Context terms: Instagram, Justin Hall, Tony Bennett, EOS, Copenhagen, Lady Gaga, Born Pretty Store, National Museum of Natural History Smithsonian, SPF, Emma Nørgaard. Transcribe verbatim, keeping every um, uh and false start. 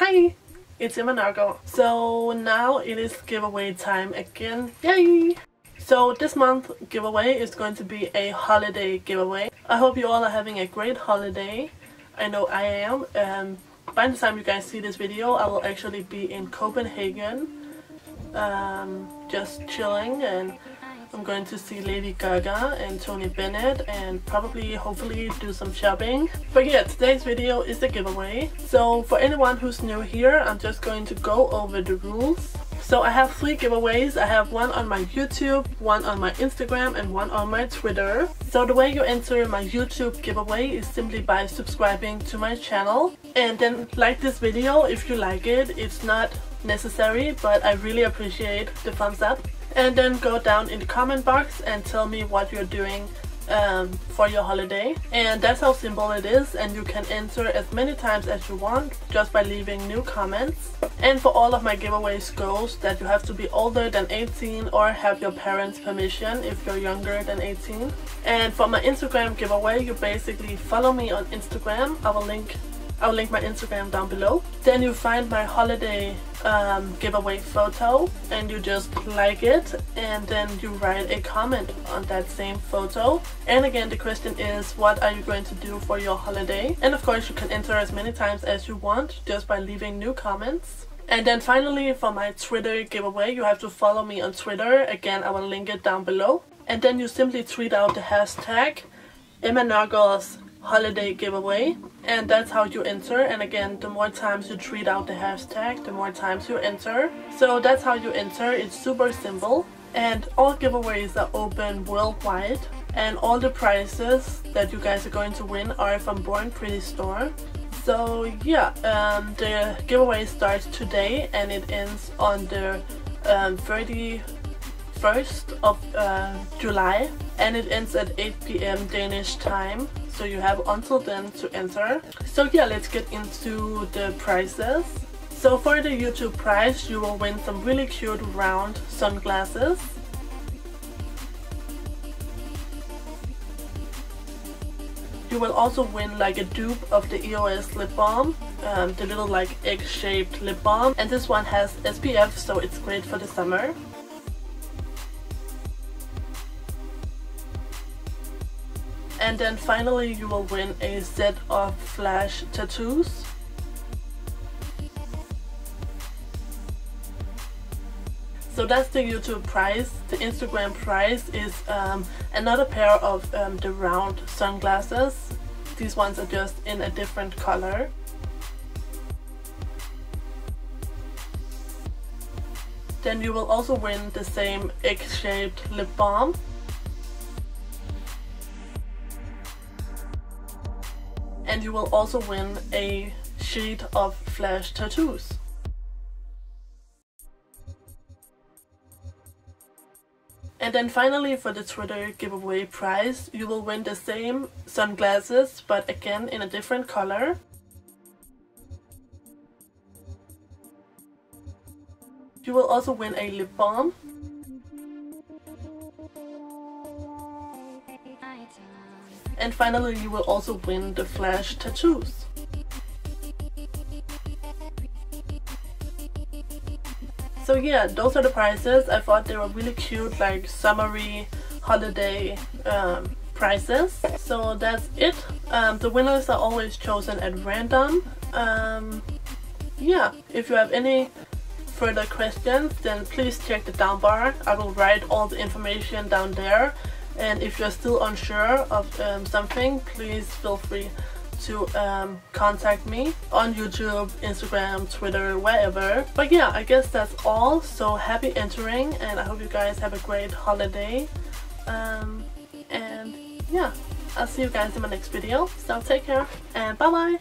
Hi! It's Emma Nørgaard. So now it is giveaway time again. Yay! So this month's giveaway is going to be a holiday giveaway. I hope you all are having a great holiday. I know I am. Um, by the time you guys see this video, I will actually be in Copenhagen. Um, just chilling, and I'm going to see Lady Gaga and Tony Bennett and probably, hopefully, do some shopping. But yeah, today's video is the giveaway. So for anyone who's new here, I'm just going to go over the rules. So I have three giveaways. I have one on my YouTube, one on my Instagram, and one on my Twitter. So the way you enter my YouTube giveaway is simply by subscribing to my channel. And then like this video if you like it. It's not necessary, but I really appreciate the thumbs up. And then go down in the comment box and tell me what you're doing um, for your holiday. And that's how simple it is, and you can enter as many times as you want just by leaving new comments. And for all of my giveaways goes that you have to be older than eighteen or have your parents' permission if you're younger than eighteen. And for my Instagram giveaway, you basically follow me on Instagram. I will link I'll link my Instagram down below. Then you find my holiday um, giveaway photo and you just like it, and then you write a comment on that same photo. And again, the question is, what are you going to do for your holiday? And of course you can enter as many times as you want just by leaving new comments. And then finally, for my Twitter giveaway, you have to follow me on Twitter. Again, I will link it down below. And then you simply tweet out the hashtag Emma Nørgaard's holiday giveaway, and that's how you enter. And again, the more times you tweet out the hashtag, the more times you enter. So that's how you enter. It's super simple, and all giveaways are open worldwide, and all the prizes that you guys are going to win are from Born Pretty Store. So yeah, um, the giveaway starts today and it ends on the um, thirty-first of July, and it ends at eight p m Danish time, so you have until then to enter. So yeah, let's get into the prizes. So for the YouTube prize, you will win some really cute round sunglasses. You will also win like a dupe of the E O S lip balm, um, the little like egg-shaped lip balm, and this one has S P F, so it's great for the summer. And then finally you will win a set of flash tattoos. So that's the YouTube prize. The Instagram prize is um, another pair of um, the round sunglasses. These ones are just in a different color. Then you will also win the same egg-shaped lip balm. And you will also win a sheet of flash tattoos. And then finally, for the Twitter giveaway prize, you will win the same sunglasses, but again in a different color. You will also win a lip balm. And finally, you will also win the flash tattoos. So yeah, those are the prizes. I thought they were really cute, like summery holiday um, prizes. So that's it. Um, the winners are always chosen at random. Um, yeah, if you have any further questions, then please check the down bar. I will write all the information down there. And if you're still unsure of um, something, please feel free to um, contact me on YouTube, Instagram, Twitter, wherever. But yeah, I guess that's all. So happy entering, and I hope you guys have a great holiday. Um, and yeah, I'll see you guys in my next video. So take care, and bye-bye!